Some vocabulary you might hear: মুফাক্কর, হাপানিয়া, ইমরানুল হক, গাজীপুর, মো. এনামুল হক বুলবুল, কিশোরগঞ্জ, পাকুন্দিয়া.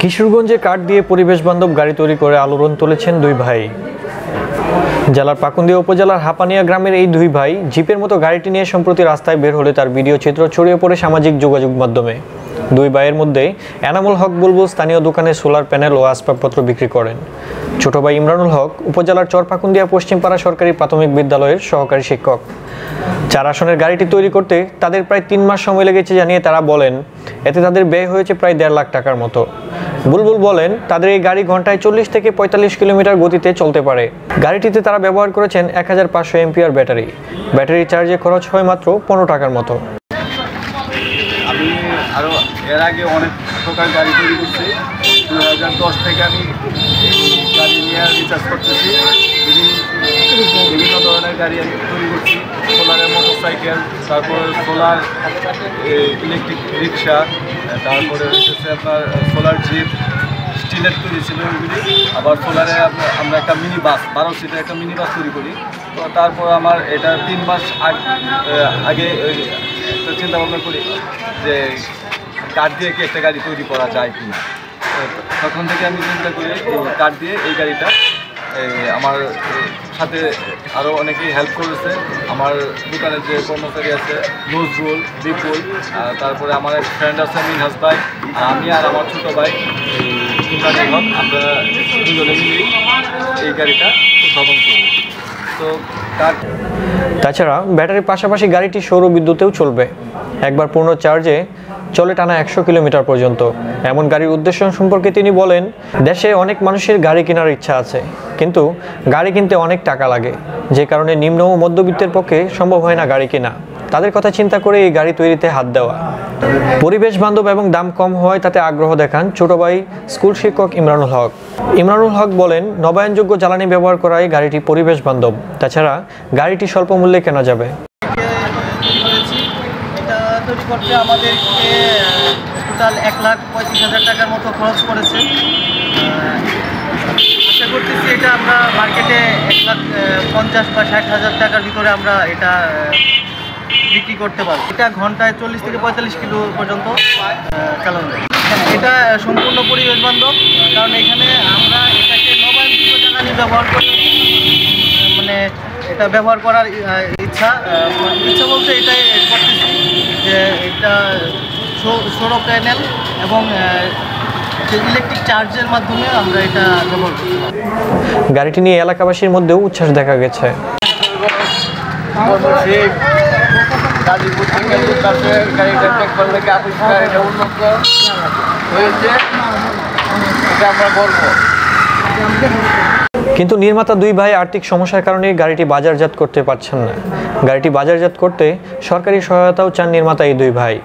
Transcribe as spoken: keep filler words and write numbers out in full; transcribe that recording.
কিশোরগঞ্জে কাঠ দিয়ে পরিবেশ বান্ধব গাড়ি তৈরি করে আলোড়ন তুলেছেন দুই ভাই। জেলার পাকুন্দিয়া উপজেলার হাপানিয়া গ্রামের এই দুই ভাই জিপের মতো গাড়িটি নিয়ে সম্প্রতি রাস্তায় বের হলে তার ভিডিও চিত্র ছড়িয়ে পড়ে সামাজিক যোগাযোগ মাধ্যমে। দুই ভাইয়ের মধ্যে এনামুল হক বুলবুল স্থানীয় দোকানে সোলার প্যানেল ও আসবাবপত্র বিক্রি করেন। ছোট ভাই ইমরানুল হক উপজেলার চরপাকুন্দিয়া পশ্চিমপাড়া সরকারি প্রাথমিক বিদ্যালয়ের সহকারী শিক্ষক। চার আসনের গাড়িটি তৈরি করতে তাদের প্রায় তিন মাস সময় লেগেছে জানিয়ে তারা বলেন এতে তাদের ব্যয় হয়েছে প্রায় দেড় লাখ টাকার মতো। বুলবুল বলেন তাদের এই গাড়ি ঘন্টায় চল্লিশ থেকে পঁয়তাল্লিশ কিলোমিটার গতিতে চলতে পারে। গাড়িটিতে তারা ব্যবহার করেছেন এক হাজার পাঁচশো এমপিআর ব্যাটারি। ব্যাটারি চার্জে খরচ হয় মাত্র পনেরো টাকার মতো। আমি আরও এর আগে অনেক প্রকার গাড়ি তৈরি করছি। দু হাজার দশ থেকে আমি গাড়ি নিয়ে রিচার্জ করতেছি। বিভিন্ন ধরনের গাড়ি আমি তৈরি করছি, সোলারের মোটরসাইকেল, তারপরে সোলার ইলেকট্রিক রিক্সা, তারপরে হচ্ছে আপনার সোলার জিপ, স্টিলের তৈরি ছিল ওইগুলি। আবার সোলারে আমরা একটা মিনি বাস, বারো সিটের একটা মিনি বাস তৈরি করি। তো তারপর আমার এটা তিন মাস আগে চিন্তা ভাবনা করি যে কাঠ দিয়ে কি একটা গাড়ি তৈরি করা যায় কি না। তখন থেকে আমি চিন্তা করি কাঠ দিয়ে এই গাড়িটা। আমার সাথে আরও অনেকেই হেল্প করেছে, আমার দোকানের যে কর্মচারী আছে নজরুল, বিপুল, তারপরে আমার এক ফ্রেন্ড আছে মিনহাজ ভাই, আমি আর আমার ছোটো ভাই ইমরানুল হক, আমরা দুজনে মিলেই এই গাড়িটা উদ্ভাবন করি। তো তাছাড়া ব্যাটারির পাশাপাশি গাড়িটি সৌর বিদ্যুতেও চলবে। একবার পূর্ণ চার্জে চলে টানা একশো কিলোমিটার পর্যন্ত। এমন গাড়ির উদ্দেশ্য সম্পর্কে তিনি বলেন দেশে অনেক মানুষের গাড়ি কেনার ইচ্ছা আছে, কিন্তু গাড়ি কিনতে অনেক টাকা লাগে, যে কারণে নিম্ন ও মধ্যবিত্তের পক্ষে সম্ভব হয় না গাড়ি কেনা। তাদের কথা চিন্তা করে এই গাড়ি তৈরিতে হাত দেওয়া। পরিবেশ বান্ধব এবং দাম কম হয় তাতে আগ্রহ দেখান ছোট ভাই স্কুল শিক্ষক ইমরানুল হক। ইমরানুল হক বলেন নবায়নযোগ্য জ্বালানি ব্যবহার করায় গাড়িটি পরিবেশ বান্ধব, তাছাড়া গাড়িটি স্বল্প মূল্যে কেনা যাবে। এটা তৈরি করতে আমাদেরকে টোটাল এক লাখ পঁয়ত্রিশ হাজার টাকার মতো খরচ করেছে। আশা করতেছি এটা আমরা মার্কেটে এক লাখ পঞ্চাশ বা ষাট হাজার টাকার ভিতরে আমরা এটা বিক্রি করতে পারবো। এটা ঘন্টায় চল্লিশ থেকে পঁয়তাল্লিশ কিলো পর্যন্ত চালানো যায়। এটা সম্পূর্ণ পরিবেশ বান্ধব, কারণ এখানে আমরা এটাকে নবায়নযোগ্য জ্বালানি ব্যবহার করি। মানে এটা ব্যবহার করার ইচ্ছা ইচ্ছা বলতে এটাই করতেছি যে এটা সৌর প্যানেল এবং ইলেকট্রিক চার্জের মাধ্যমে আমরা এটা ব্যবহার করি। গাড়িটি নিয়ে এলাকাবাসীর মধ্যেও উচ্ছ্বাস দেখা গেছে। গাজীপুর থেকে কাছে গাড়িটা দেখবার থেকে আবিষ্কার এটা উন্নত হয়েছে, এটা আমরা গর্ব। কিন্তু নির্মাতা দুই ভাই আর্থিক সমস্যার কারণে গাড়িটি বাজারজাত করতে পারছেন না। গাড়িটি বাজারজাত করতে সরকারি সহায়তাও চান নির্মাতা এই দুই ভাই।